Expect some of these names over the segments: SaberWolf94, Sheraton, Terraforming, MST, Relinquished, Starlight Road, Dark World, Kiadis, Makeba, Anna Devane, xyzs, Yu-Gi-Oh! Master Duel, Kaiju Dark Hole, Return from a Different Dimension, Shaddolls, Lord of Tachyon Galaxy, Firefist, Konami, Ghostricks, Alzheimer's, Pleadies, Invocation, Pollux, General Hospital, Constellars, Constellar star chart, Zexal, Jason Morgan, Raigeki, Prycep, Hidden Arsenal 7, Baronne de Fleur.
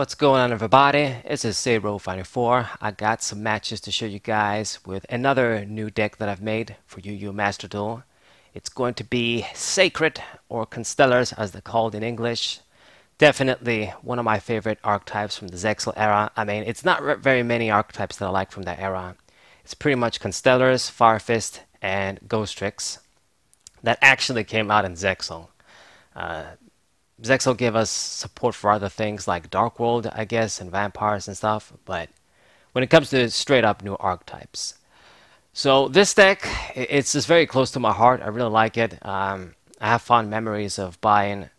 What's going on, everybody? This is SaberWolf94. I got some matches to show you guys with another new deck that I've made for Yu-Gi-Oh! Master Duel. It's going to be Sacred, or Constellars as they're called in English. Definitely one of my favorite archetypes from the Zexal era. I mean, it's not very many archetypes that I like from that era. It's pretty much Constellars, Firefist, and Ghostricks that actually came out in Zexal. Zexal gave us support for other things like Dark World, I guess, and Vampires and stuff, but when it comes to straight up new archetypes. So this deck, it's just very close to my heart. I really like it. I have fond memories of buying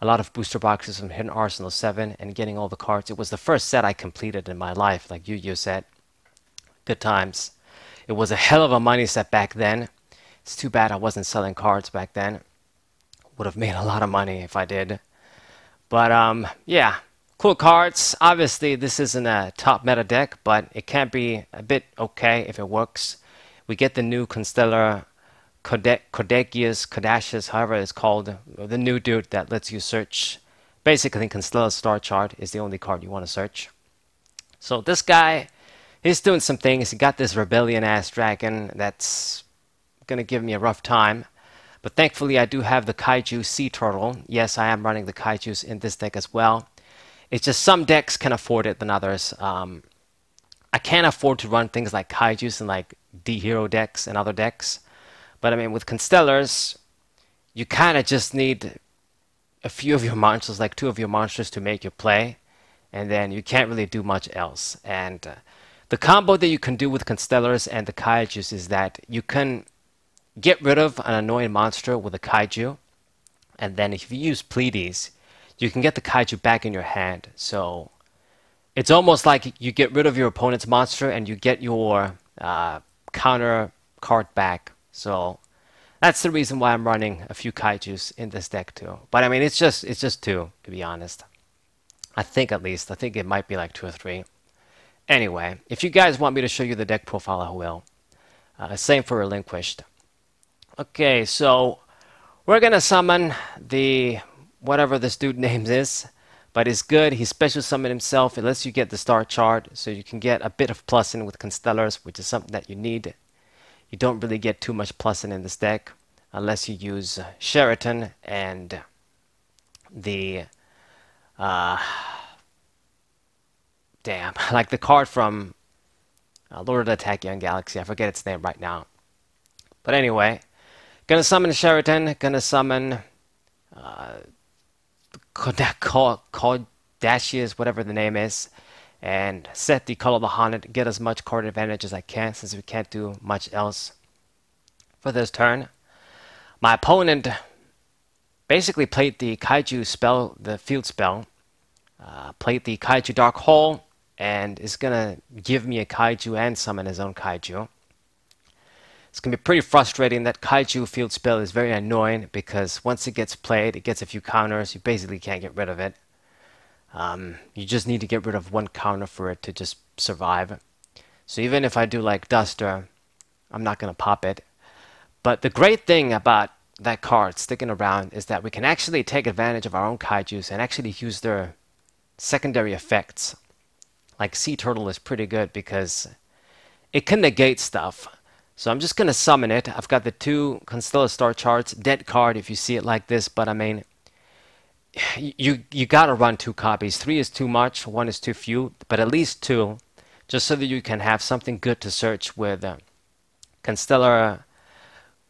a lot of booster boxes from Hidden Arsenal 7 and getting all the cards. It was the first set I completed in my life, like Yu-Gi-Oh! Set. Good times. It was a hell of a money set back then. It's too bad I wasn't selling cards back then. Would have made a lot of money if I did. But yeah, cool cards. Obviously this isn't a top meta deck, but it can be a bit okay if it works. We get the new Constellar Kardakias, however it's called, the new dude that lets you search. Basically Constellar Star Chart is the only card you want to search. So this guy, he's doing some things. He got this rebellion ass dragon that's gonna give me a rough time. But thankfully, I do have the Kaiju Sea Turtle. Yes, I am running the Kaijus in this deck as well. It's just some decks can afford it than others. I can't afford to run things like Kaijus and like D-Hero decks and other decks. But I mean, with Constellars, you kind of just need a few of your monsters, like two of your monsters to make your play. And then you can't really do much else. And the combo that you can do with Constellars and the Kaijus is that you can get rid of an annoying monster with a Kaiju, and then if you use Pleadies, you can get the Kaiju back in your hand. So it's almost like you get rid of your opponent's monster and you get your counter card back. So that's the reason why I'm running a few Kaijus in this deck too. But I mean, it's just two, to be honest. I think at least. I think it might be like two or three. Anyway, if you guys want me to show you the deck profile, I will. Same for Relinquished. Okay, so we're gonna summon the whatever this dude names is, but it's good. He special summon himself. It lets you get the star chart, so you can get a bit of plus in with Constellars, which is something that you need. You don't really get too much plus in this deck unless you use Sheraton and the damn, like the card from Lord of Tachyon Galaxy. I forget its name right now, but anyway. Gonna summon Sheraton, gonna summon Kardakias, whatever the name is, and set the Call of the Haunted, get as much card advantage as I can since we can't do much else for this turn. My opponent basically played the Kaiju spell, the field spell, played the Kaiju Dark Hole, and is gonna give me a Kaiju and summon his own Kaiju. It's going to be pretty frustrating. That Kaiju field spell is very annoying because once it gets played, it gets a few counters. You basically can't get rid of it. You just need to get rid of one counter for it to just survive. So even if I do like Duster, I'm not going to pop it. But the great thing about that card sticking around is that we can actually take advantage of our own Kaijus and actually use their secondary effects. Like Sea Turtle is pretty good because it can negate stuff. So I'm just going to summon it. I've got the two Constellar Star Charts, dead card if you see it like this, but I mean, you got to run two copies. Three is too much, one is too few, but at least two, just so that you can have something good to search with Constellar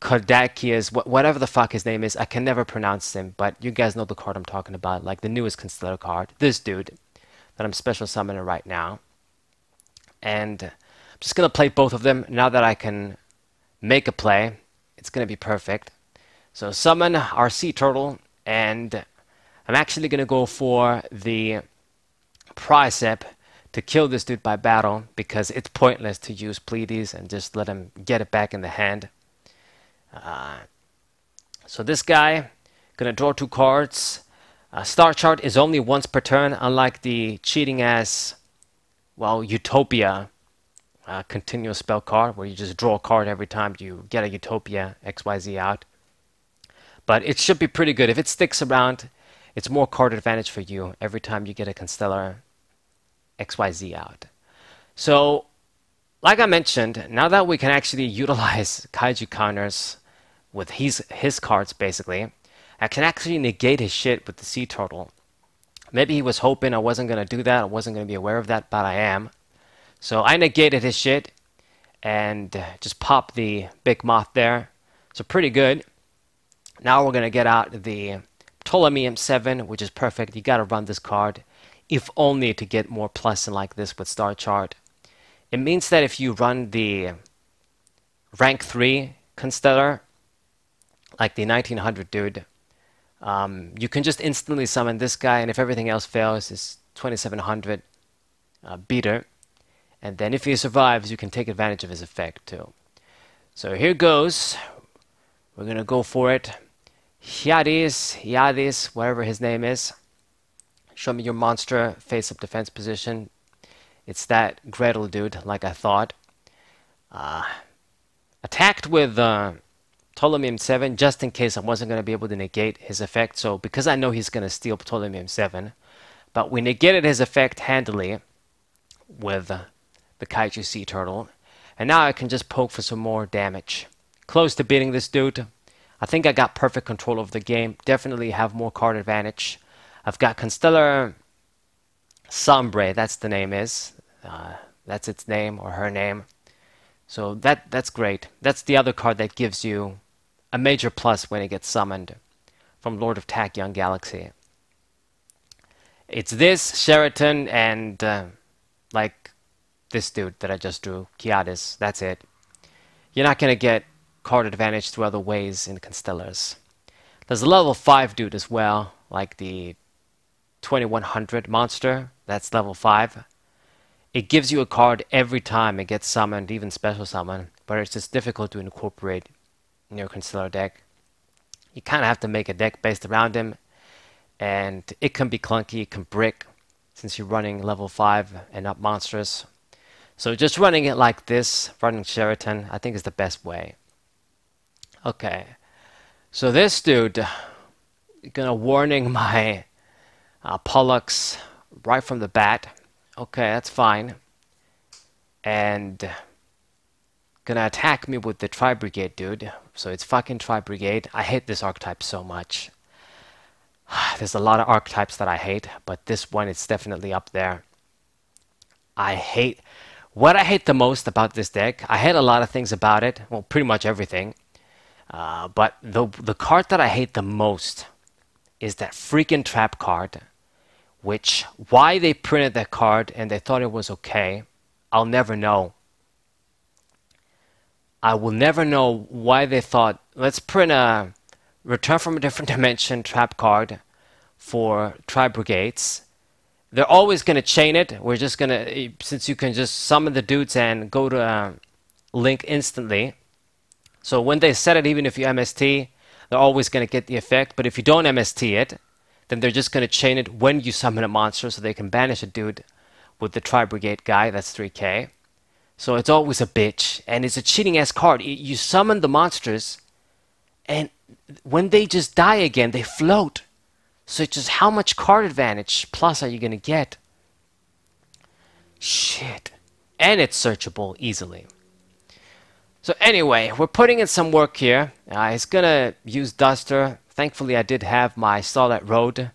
Kardakias, whatever the fuck his name is. I can never pronounce him, but you guys know the card I'm talking about, like the newest Constellar card, this dude that I'm special summoning right now. And just gonna play both of them. Now that I can make a play, it's gonna be perfect. So summon our Sea Turtle, and I'm actually gonna go for the Prycep to kill this dude by battle because it's pointless to use Pleadies and just let him get it back in the hand. So this guy gonna draw two cards. Star Chart is only once per turn, unlike the cheating ass, well, Utopia continuous spell card where you just draw a card every time you get a Utopia XYZ out. But it should be pretty good. If it sticks around, it's more card advantage for you every time you get a Constellar XYZ out. So, like I mentioned, now that we can actually utilize Kaiju counters with his cards, basically, I can actually negate his shit with the Sea Turtle. Maybe he was hoping I wasn't going to do that, I wasn't going to be aware of that, but I am. So I negated his shit and just popped the Big Moth there. So pretty good. Now we're going to get out the Ptolemy M7, which is perfect. You got to run this card, if only to get more plus and like this with Star Chart. It means that if you run the rank 3 Constellar, like the 1900 dude, you can just instantly summon this guy, and if everything else fails, it's 2700 beater. And then if he survives, you can take advantage of his effect too. So here goes. We're going to go for it. Kiadis, whatever his name is. Show me your monster face-up defense position. It's that Gretel dude, like I thought. Attacked with Ptolemy M7, just in case I wasn't going to be able to negate his effect. So because I know he's going to steal Ptolemy M7, but we negated his effect handily with the Kaiju Sea Turtle. And now I can just poke for some more damage. Close to beating this dude. I think I got perfect control of the game. Definitely have more card advantage. I've got Constellar Sombre, that's the name is. That's its name or her name. So that's great. That's the other card that gives you a major plus when it gets summoned from Lord of Tachyon Galaxy. It's this, Sheraton, and like this dude that I just drew, Kiadis. That's it. You're not going to get card advantage through other ways in Constellars. There's a level 5 dude as well, like the 2100 monster. That's level 5. It gives you a card every time it gets summoned, even special summon, but it's just difficult to incorporate in your Constellar deck. You kind of have to make a deck based around him, and it can be clunky, it can brick, since you're running level 5 and up monsters. So just running it like this, running Sheraton, I think is the best way. Okay, so this dude, gonna warning my Pollux right from the bat. Okay, that's fine. And gonna attack me with the Tri Brigade dude. So it's fucking Tri Brigade. I hate this archetype so much. There's a lot of archetypes that I hate, but this one is definitely up there. I hate... What I hate the most about this deck, I hate a lot of things about it. Well, pretty much everything. But the card that I hate the most is that freaking trap card, which why they printed that card and they thought it was okay, I'll never know. I will never know why they thought, let's print a Return from a Different Dimension trap card for Tri Brigades. They're always going to chain it. We're just going to, since you can just summon the dudes and go to link instantly. So when they set it, even if you MST, they're always going to get the effect. But if you don't MST it, then they're just going to chain it when you summon a monster, so they can banish a dude with the Tri Brigade guy. That's 3K. So it's always a bitch. And it's a cheating-ass card. You summon the monsters, and when they just die again, they float. So it's just how much card advantage plus are you going to get? Shit. And it's searchable easily. So anyway, we're putting in some work here. It's going to use Duster. Thankfully, I did have my Starlight Road,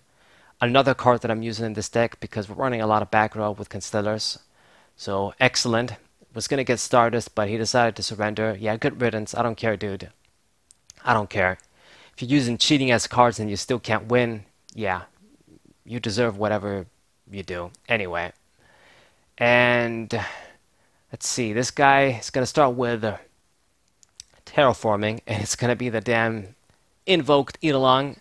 another card that I'm using in this deck because we're running a lot of back row with Constellars. So excellent. Was going to get Stardust, but he decided to surrender. Yeah, good riddance. I don't care, dude. I don't care. If you're using cheating-ass cards and you still can't win, yeah, you deserve whatever you do. Anyway. And let's see. This guy is going to start with... Terraforming, and it's gonna be the damn invoked Edelong.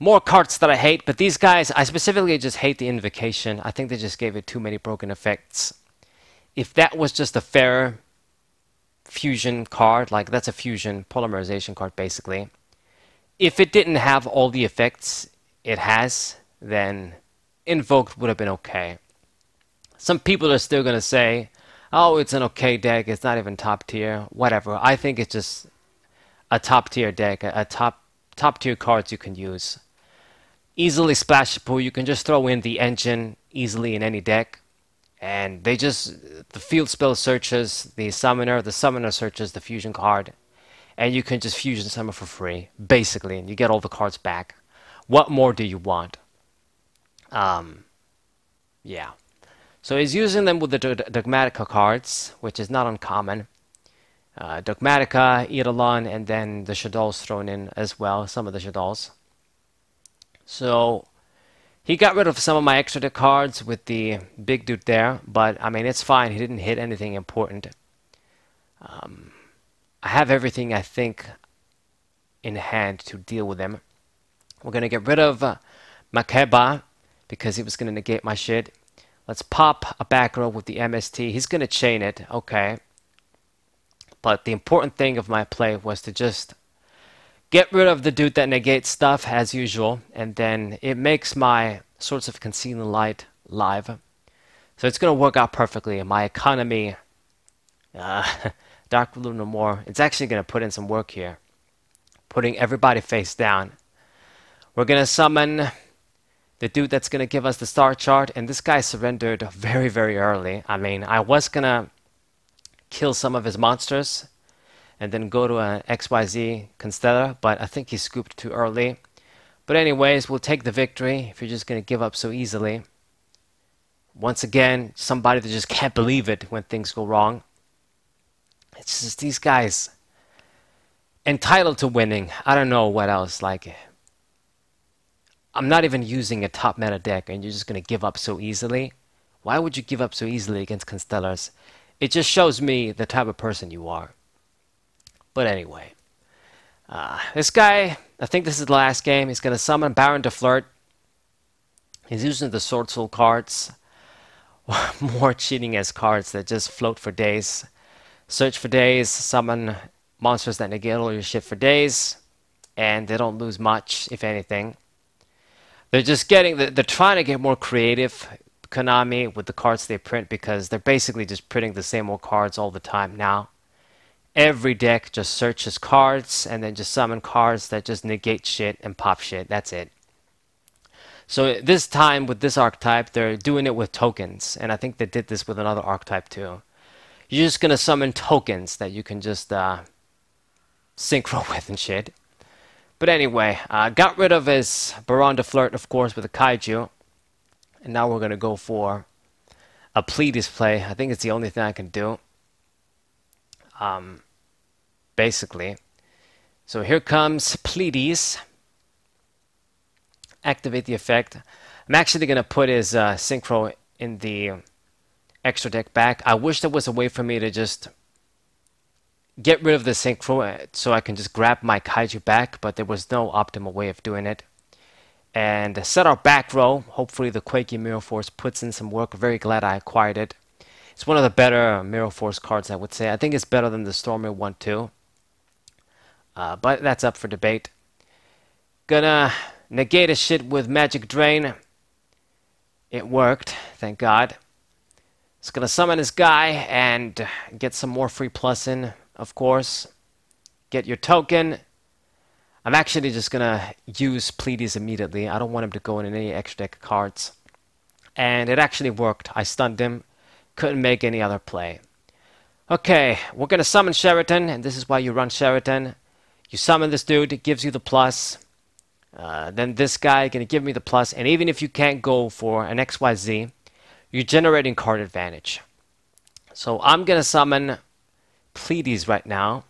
More cards that I hate, but these guys, I specifically just hate the invocation. I think they just gave it too many broken effects. If that was just a fairer fusion card, like that's a fusion polymerization card basically. If it didn't have all the effects it has, then invoked would have been okay. Some people are still gonna say, oh, it's an okay deck, it's not even top tier, whatever. I think it's just a top tier deck, a top tier cards you can use. Easily splashable, you can just throw in the engine easily in any deck. And they just, the field spell searches the summoner searches the fusion card, and you can just fusion summon for free, basically, and you get all the cards back. What more do you want? Yeah. So he's using them with the Dogmatica cards, which is not uncommon. Dogmatica, Eidolon, and then the Shaddolls thrown in as well, some of the Shaddolls. So he got rid of some of my extra deck cards with the big dude there, but I mean, it's fine. He didn't hit anything important. I have everything, I think, in hand to deal with them. We're going to get rid of Makeba because he was going to negate my shit. Let's pop a back row with the MST. He's going to chain it, okay. But the important thing of my play was to just get rid of the dude that negates stuff, as usual, and then it makes my sorts of concealing light live. So it's going to work out perfectly. My economy, Dark World no more, it's actually going to put in some work here. Putting everybody face down. We're going to summon the dude that's going to give us the star chart, and this guy surrendered very, very early. I mean, I was going to kill some of his monsters and then go to an XYZ Constellar, but I think he scooped too early. But anyways, we'll take the victory if you're just going to give up so easily. Once again, somebody that just can't believe it when things go wrong. It's just these guys entitled to winning. I don't know what else. Like, I'm not even using a top meta deck and you're just going to give up so easily. Why would you give up so easily against Constellars? It just shows me the type of person you are. But anyway, this guy, I think this is the last game. He's going to summon Baronne de Fleur. He's using the Sword Soul cards. More cheating as cards that just float for days. Search for days, summon monsters that negate all your shit for days. And they don't lose much, if anything. They're just getting, they're trying to get more creative, Konami, with the cards they print, because they're basically just printing the same old cards all the time now. Every deck just searches cards and then just summon cards that just negate shit and pop shit. That's it. So this time with this archetype, they're doing it with tokens. And I think they did this with another archetype too. You're just going to summon tokens that you can just synchro with and shit. But anyway, got rid of his Baronne de Fleur, of course, with a Kaiju. And now we're going to go for a Pleadies play. I think it's the only thing I can do. Basically. So here comes Pleadies. Activate the effect. I'm actually going to put his synchro in the extra deck back. I wish there was a way for me to just get rid of the synchro so I can just grab my Kaiju back, but there was no optimal way of doing it. And set our back row. Hopefully the Quakey Mirror Force puts in some work. Very glad I acquired it. It's one of the better Mirror Force cards, I would say. I think it's better than the Stormy one too. But that's up for debate. Gonna negate a shit with Magic Drain. It worked, thank God. It's gonna summon this guy and get some more free plus in, of course. Get your token. I'm actually just gonna use Pleadies immediately. I don't want him to go in any extra deck of cards. And it actually worked. I stunned him. Couldn't make any other play. Okay, we're going to summon Sheraton, and this is why you run Sheraton. You summon this dude, it gives you the plus. Then this guy going to give me the plus, and even if you can't go for an XYZ, you're generating card advantage. So I'm going to summon Pleadies right now.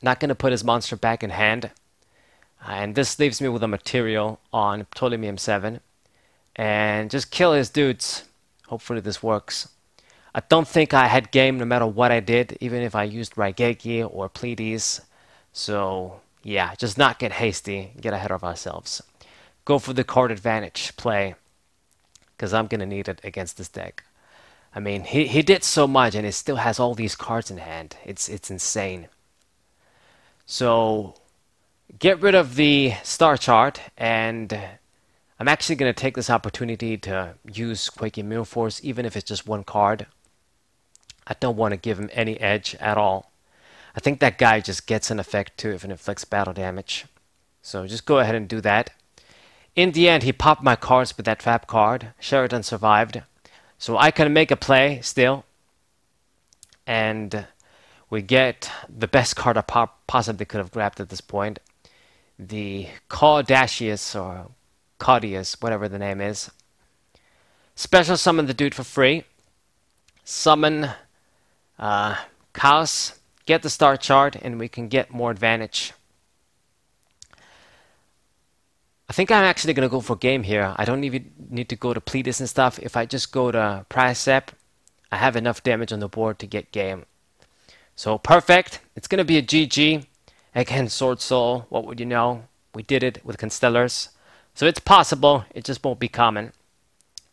Not going to put his monster back in hand. And this leaves me with a material on Ptolemy M7. And just kill his dudes. Hopefully this works. I don't think I had game no matter what I did, even if I used Raigeki or Pleadies. So, yeah, just not get hasty, get ahead of ourselves. Go for the card advantage play, because I'm going to need it against this deck. I mean, he did so much, and he still has all these cards in hand. It's insane. So, get rid of the star chart, and I'm actually going to take this opportunity to use Quakey Mirror Force, even if it's just one card. I don't want to give him any edge at all. I think that guy just gets an effect too if it inflicts battle damage. So just go ahead and do that. In the end, he popped my cards with that trap card. Sheraton survived. So I can make a play still, and we get the best card I possibly could have grabbed at this point, the Kardakias or Kardakias, whatever the name is. Special summon the dude for free. Summon Chaos, get the star chart, and we can get more advantage. I think I'm actually going to go for game here. I don't even need to go to Pleadies and stuff. If I just go to Prycep, I have enough damage on the board to get game. So perfect. It's going to be a GG. Again, Sword Soul, what would you know? We did it with Constellars. So it's possible. It just won't be common.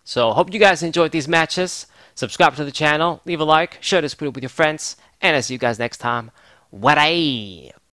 So hope you guys enjoyed these matches. Subscribe to the channel. Leave a like. Share this video with your friends. And I'll see you guys next time. What up?